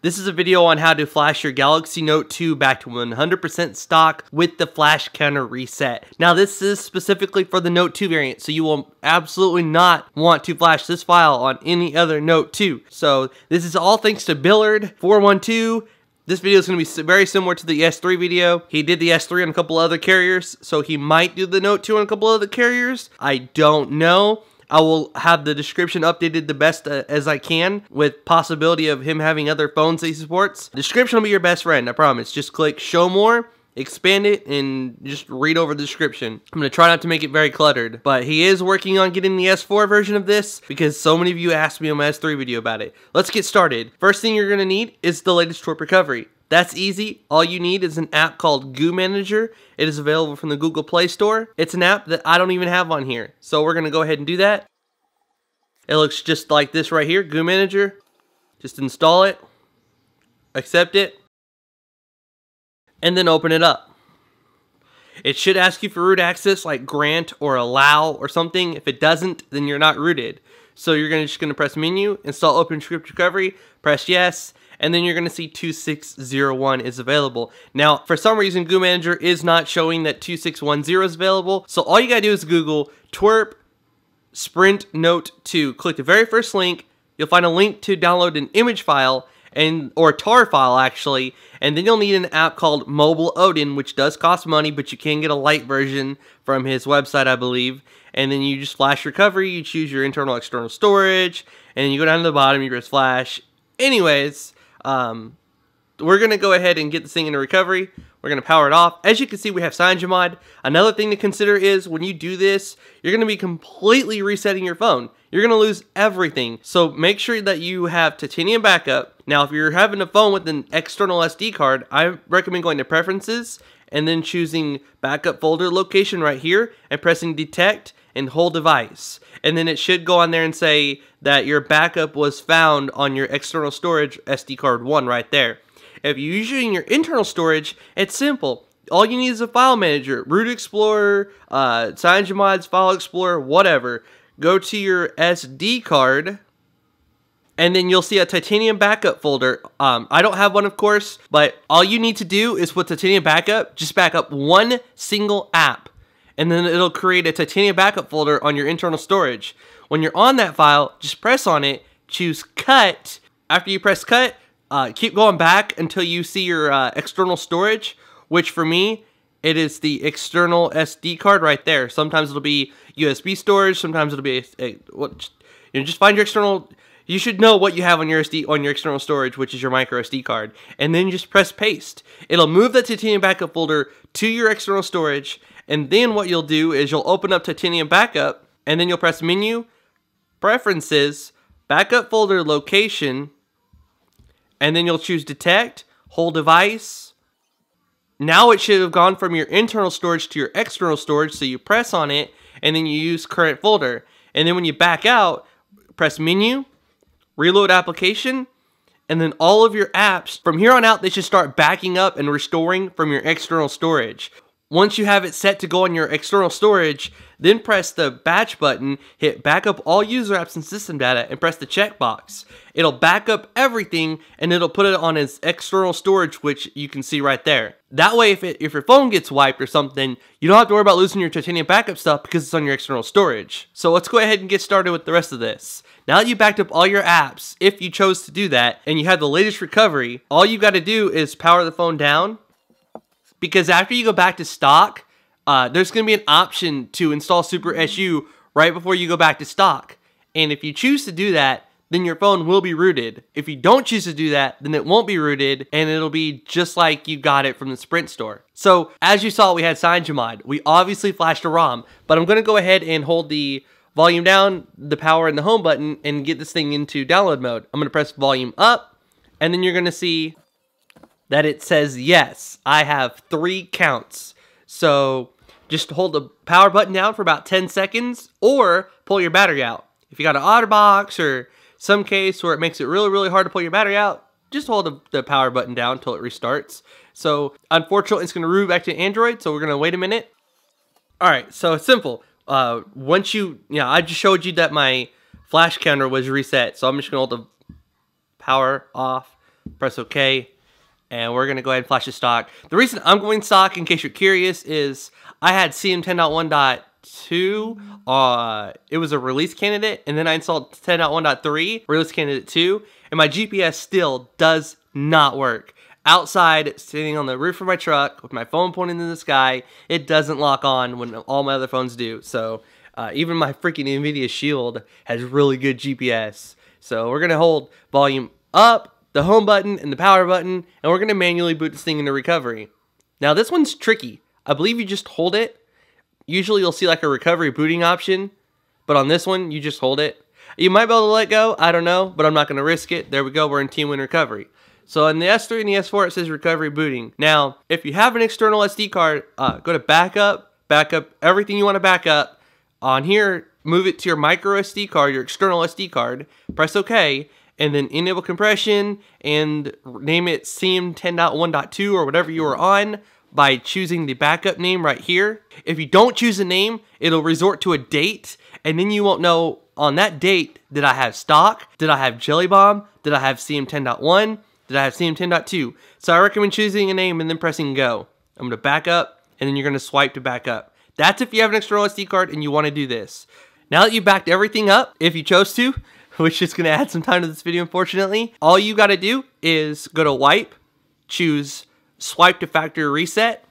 This is a video on how to flash your Galaxy Note 2 back to 100% stock with the flash counter reset. Now this is specifically for the Note 2 variant, so you will absolutely not want to flash this file on any other Note 2. So this is all thanks to Billard412. This video is going to be very similar to the S3 video. He did the S3 on a couple other carriers, so he might do the Note 2 on a couple other carriers. I don't know. I will have the description updated the best as I can, with possibility of him having other phones that he supports. Description will be your best friend, I promise. Just click show more, expand it, and just read over the description. I'm going to try not to make it very cluttered, but he is working on getting the S4 version of this because so many of you asked me on my S3 video about it. Let's get started. First thing you're going to need is the latest TWRP recovery. That's easy. All you need is an app called Goo Manager. It is available from the Google Play Store. It's an app that I don't even have on here, so we're going to go ahead and do that. It looks just like this right here, Goo Manager. Just install it, accept it, and then open it up. It should ask you for root access, like grant or allow or something. If it doesn't, then you're not rooted. So you're just gonna press menu, install open script recovery, press yes, and then you're gonna see 2601 is available. Now, for some reason, Goo Manager is not showing that 2610 is available. So all you gotta do is Google TWRP Sprint Note 2. Click the very first link. You'll find a link to download an image file, or a tar file actually, and then you'll need an app called Mobile Odin, which does cost money, but you can get a light version from his website, I believe. And then you just flash recovery, you choose your internal external storage, and then you go down to the bottom, you press flash. Anyways, we're gonna go ahead and get this thing into recovery. We're gonna power it off. As you can see, we have CyanogenMod. Another thing to consider is when you do this, you're gonna be completely resetting your phone. You're gonna lose everything. So make sure that you have Titanium Backup. Now, if you're having a phone with an external SD card, I recommend going to Preferences and then choosing Backup Folder Location right here and pressing Detect and Whole Device. And then it should go on there and say that your backup was found on your external storage SD card 1 right there. If you're using your internal storage, it's simple. All you need is a file manager, Root Explorer, CyanogenMod's File Explorer, whatever. Go to your SD card, and then you'll see a Titanium Backup folder. I don't have one, of course, but all you need to do is with Titanium Backup, just back up one single app, and then it'll create a Titanium Backup folder on your internal storage. When you're on that file, just press on it, choose Cut. After you press Cut, keep going back until you see your external storage, which for me, it is the external SD card right there. Sometimes it'll be USB storage, sometimes it'll be just find your external. You should know what you have on your external storage, which is your micro SD card, and then just press paste. It'll move the Titanium Backup folder to your external storage, and then what you'll do is you'll open up Titanium Backup, and then you'll press Menu, Preferences, Backup Folder Location, and then you'll choose Detect, Whole Device. Now it should have gone from your internal storage to your external storage, so you press on it, and then you use Current Folder. And then when you back out, press Menu, Reload Application, and then all of your apps, from here on out, they should start backing up and restoring from your external storage. Once you have it set to go on your external storage, then press the batch button, hit backup all user apps and system data, and press the checkbox. It'll back up everything, and it'll put it on its external storage, which you can see right there. That way, if your phone gets wiped or something, you don't have to worry about losing your Titanium Backup stuff because it's on your external storage. So let's go ahead and get started with the rest of this. Now that you backed up all your apps, if you chose to do that, and you have the latest recovery, all you got to do is power the phone down. Because after you go back to stock, there's going to be an option to install SuperSU right before you go back to stock. And if you choose to do that, then your phone will be rooted. If you don't choose to do that, then it won't be rooted, and it'll be just like you got it from the Sprint store. So, as you saw, we had CyanogenMod. We obviously flashed a ROM, but I'm going to go ahead and hold the volume down, the power, and the home button, and get this thing into download mode. I'm going to press volume up, and then you're going to see that it says yes, I have 3 counts. So just hold the power button down for about 10 seconds or pull your battery out. If you got an OtterBox or some case where it makes it really, really hard to pull your battery out, just hold the power button down until it restarts. So unfortunately, it's gonna root back to Android, so we're gonna wait a minute. All right, so it's simple. Once I just showed you that my flash counter was reset, so I'm just gonna hold the power off, press OK, and we're going to go ahead and flash the stock. The reason I'm going stock, in case you're curious, is I had CM10.1.2, it was a release candidate, and then I installed 10.1.3, release candidate 2, and my GPS still does not work. Outside, sitting on the roof of my truck with my phone pointing to the sky, it doesn't lock on when all my other phones do. So even my freaking Nvidia Shield has really good GPS. So we're going to hold volume up, the home button, and the power button, and we're going to manually boot this thing into recovery. Now this one's tricky. I believe you just hold it. Usually you'll see like a recovery booting option, but on this one, you just hold it. You might be able to let go, I don't know, but I'm not going to risk it. There we go, we're in TeamWin recovery. So in the S3 and the S4, it says recovery booting. Now, if you have an external SD card, go to backup, backup everything you want to back up. On here, move it to your micro SD card, your external SD card, press OK, and then enable compression and name it CM10.1.2 or whatever you are on by choosing the backup name right here. If you don't choose a name, it'll resort to a date, and then you won't know on that date, did I have stock? Did I have Jelly Bomb? Did I have CM10.1? Did I have CM10.2? So I recommend choosing a name and then pressing go. I'm going to back up, and then you're going to swipe to back up. That's if you have an external SD card and you want to do this. Now that you backed everything up, if you chose to, which is going to add some time to this video, unfortunately, all you got to do is go to wipe, choose swipe to factory reset.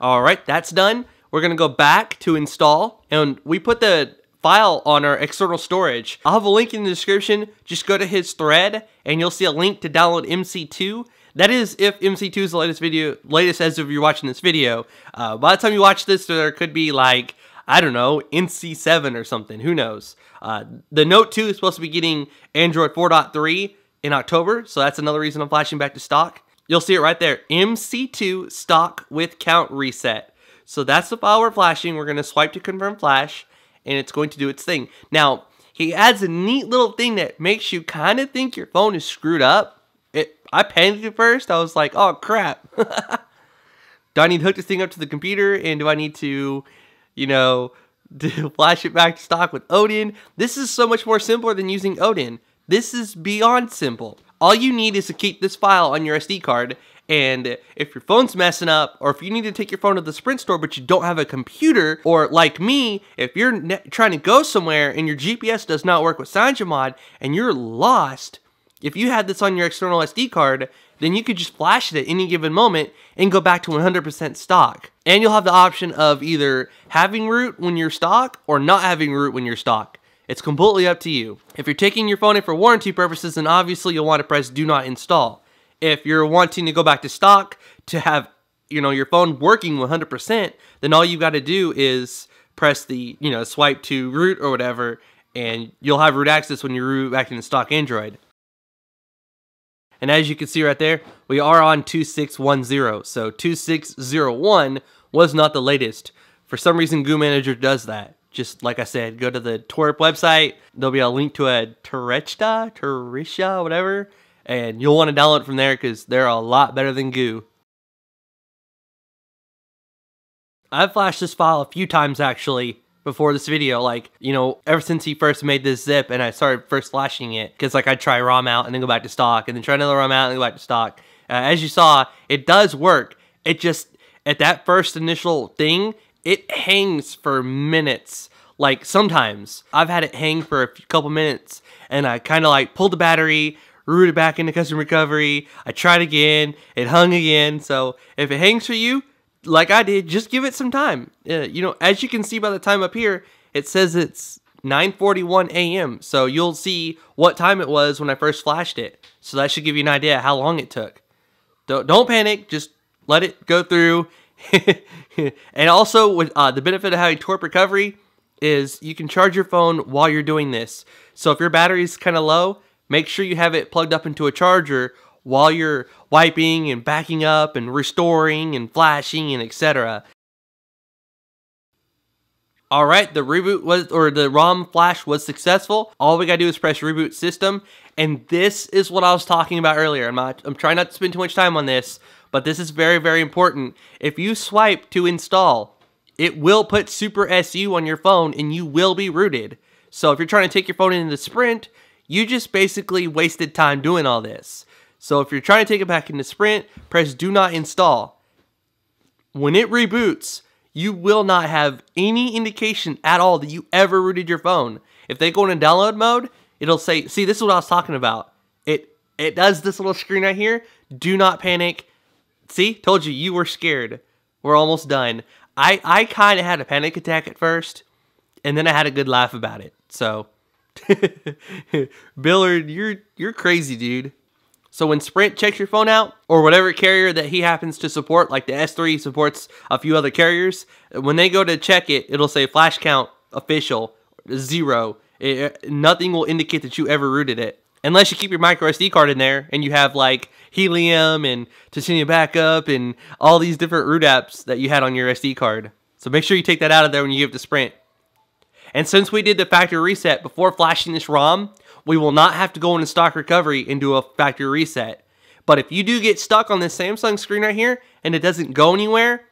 All right, that's done. We're going to go back to install, and we put the file on our external storage. I'll have a link in the description. Just go to his thread and you'll see a link to download MC2. That is if MC2 is the latest video, latest as of you're watching this video. By the time you watch this, there could be like, I don't know, NC7 or something, who knows. The Note 2 is supposed to be getting Android 4.3 in October, so that's another reason I'm flashing back to stock. You'll see it right there, MC2 stock with count reset. So that's the file we're flashing. We're gonna swipe to confirm flash, and it's going to do its thing. Now, he adds a neat little thing that makes you kind of think your phone is screwed up. I panicked at first. I was like, oh, crap. Do I need to hook this thing up to the computer? And do I need to, you know, flash it back to stock with Odin? This is so much more simpler than using Odin. This is beyond simple. All you need is to keep this file on your SD card. And if your phone's messing up, or if you need to take your phone to the Sprint store but you don't have a computer, or like me, if you're trying to go somewhere and your GPS does not work with CyanogenMod and you're lost, if you had this on your external SD card, then you could just flash it at any given moment and go back to 100% stock. And you'll have the option of either having root when you're stock or not having root when you're stock. It's completely up to you. If you're taking your phone in for warranty purposes, then obviously you'll want to press do not install. If you're wanting to go back to stock to have, you know, your phone working 100%, then all you got to do is press the, you know, swipe to root or whatever, and you'll have root access when you root back into stock Android. And as you can see right there, we are on 2610. So 2601 was not the latest. For some reason, Goo Manager does that. Just like I said, go to the TWRP website. There'll be a link to a Teresha, whatever. And you'll want to download from there because they're a lot better than Goo. I've flashed this file a few times actually before this video, like, you know, ever since he first made this zip and I started first flashing it, because like I'd try ROM out and then go back to stock and then try another ROM out and go back to stock. As you saw, it does work. It just, at that first initial thing, it hangs for minutes. Like sometimes I've had it hang for a couple minutes and I kind of like pulled the battery, rooted back into custom recovery. I tried again. It hung again. So if it hangs for you, like I did, just give it some time. You know, as you can see by the time up here, it says it's 9:41 a.m. So you'll see what time it was when I first flashed it. So that should give you an idea how long it took. Don't panic. Just let it go through. And also, with the benefit of having TWRP recovery is you can charge your phone while you're doing this. So if your battery's kind of low, make sure you have it plugged up into a charger while you're wiping and backing up and restoring and flashing and etc. All right, the reboot was, or the ROM flash was successful. All we gotta do is press reboot system, and this is what I was talking about earlier. I'm trying not to spend too much time on this, but this is very, very important. If you swipe to install, it will put SuperSU on your phone, and you will be rooted. So if you're trying to take your phone into Sprint, you just basically wasted time doing all this. So if you're trying to take it back into Sprint, press do not install. When it reboots, you will not have any indication at all that you ever rooted your phone. If they go into download mode, it'll say, see, this is what I was talking about. It does this little screen right here. Do not panic. See, told you, you were scared. We're almost done. I kind of had a panic attack at first, and then I had a good laugh about it. So, Billard, you're crazy, dude. So when Sprint checks your phone out, or whatever carrier that he happens to support, like the S3 supports a few other carriers, when they go to check it, it'll say flash count official, 0. Nothing will indicate that you ever rooted it. Unless you keep your micro SD card in there, and you have like Helium and Titanium Backup and all these different root apps that you had on your SD card. So make sure you take that out of there when you give it to Sprint. And since we did the factory reset before flashing this ROM, we will not have to go into stock recovery and do a factory reset. But if you do get stuck on this Samsung screen right here and it doesn't go anywhere,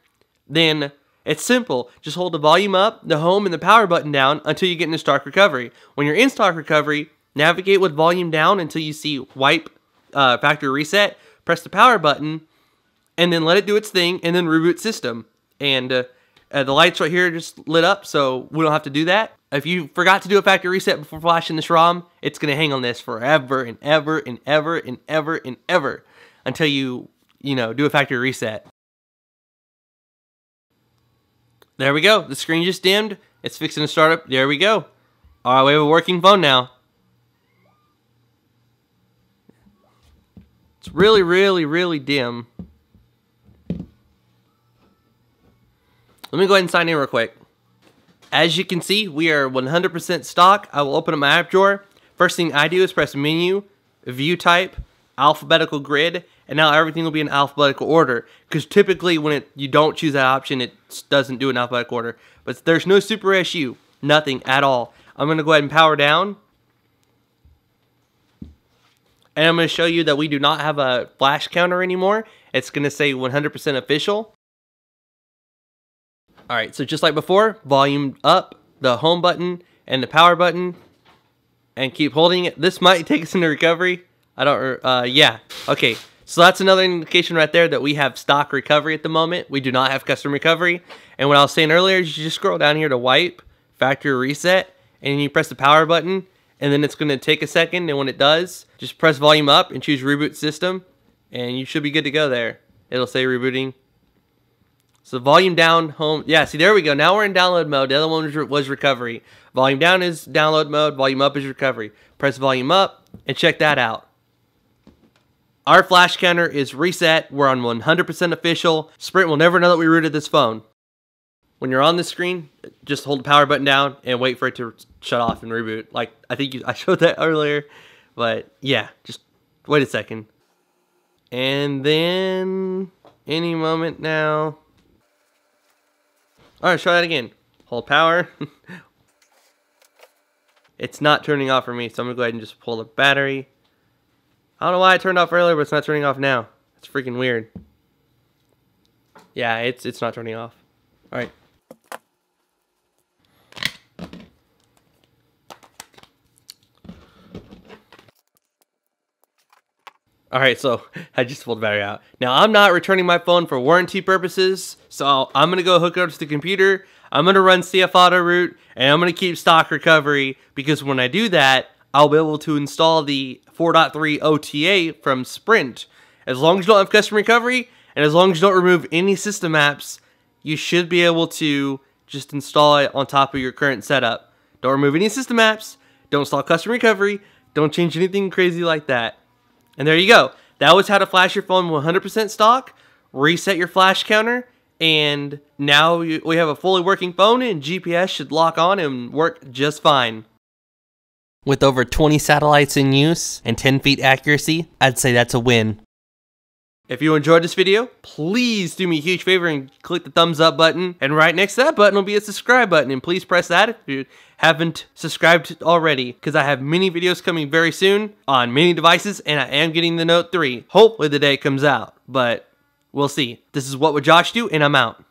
then it's simple. Just hold the volume up, the home, and the power button down until you get into stock recovery. When you're in stock recovery, navigate with volume down until you see wipe factory reset, press the power button, and then let it do its thing, and then reboot system. And the lights right here just lit up, so we don't have to do that. If you forgot to do a factory reset before flashing this ROM, it's going to hang on this forever and ever and ever and ever and ever until you know, do a factory reset. There we go. The screen just dimmed. It's fixing to start up. There we go. All right, we have a working phone now. It's really, really, really dim. Let me go ahead and sign in real quick. As you can see, we are 100% stock. I will open up my app drawer. First thing I do is press menu, view type, alphabetical grid, and now everything will be in alphabetical order. Because typically when you don't choose that option, it doesn't do an alphabetical order. But there's no SuperSU, nothing at all. I'm going to go ahead and power down. And I'm going to show you that we do not have a flash counter anymore. It's going to say 100% official. All right, so just like before, volume up, the home button, and the power button, and keep holding it. This might take us into recovery. I don't, yeah. Okay, so that's another indication right there that we have stock recovery at the moment. We do not have custom recovery. And what I was saying earlier is you just scroll down here to wipe, factory reset, and you press the power button, and then it's going to take a second, and when it does, just press volume up and choose reboot system, and you should be good to go there. It'll say rebooting. So volume down, home, yeah, see, there we go. Now we're in download mode. The other one was recovery. Volume down is download mode. Volume up is recovery. Press volume up and check that out. Our flash counter is reset. We're on 100% official. Sprint will never know that we rooted this phone. When you're on this screen, just hold the power button down and wait for it to shut off and reboot. Like, I think I showed that earlier, but yeah, just wait a second. And then, any moment now. All right, try that again. Hold power. It's not turning off for me, so I'm gonna go ahead and just pull the battery. I don't know why I turned off earlier, but it's not turning off now. It's freaking weird. Yeah, it's not turning off. All right. Alright, so I just pulled the battery out. Now, I'm not returning my phone for warranty purposes, so I'm going to go hook it up to the computer, I'm going to run CF Auto Root, and I'm going to keep stock recovery, because when I do that, I'll be able to install the 4.3 OTA from Sprint. As long as you don't have custom recovery, and as long as you don't remove any system apps, you should be able to just install it on top of your current setup. Don't remove any system apps, don't install custom recovery, don't change anything crazy like that. And there you go. That was how to flash your phone 100% stock, reset your flash counter, and now we have a fully working phone, and GPS should lock on and work just fine. With over 20 satellites in use and 10 feet accuracy, I'd say that's a win. If you enjoyed this video, please do me a huge favor and click the thumbs up button. And right next to that button will be a subscribe button. And please press that if you haven't subscribed already, because I have many videos coming very soon on many devices, and I am getting the Note 3. Hopefully the day it comes out, but we'll see. This is What Would Josh Do, and I'm out.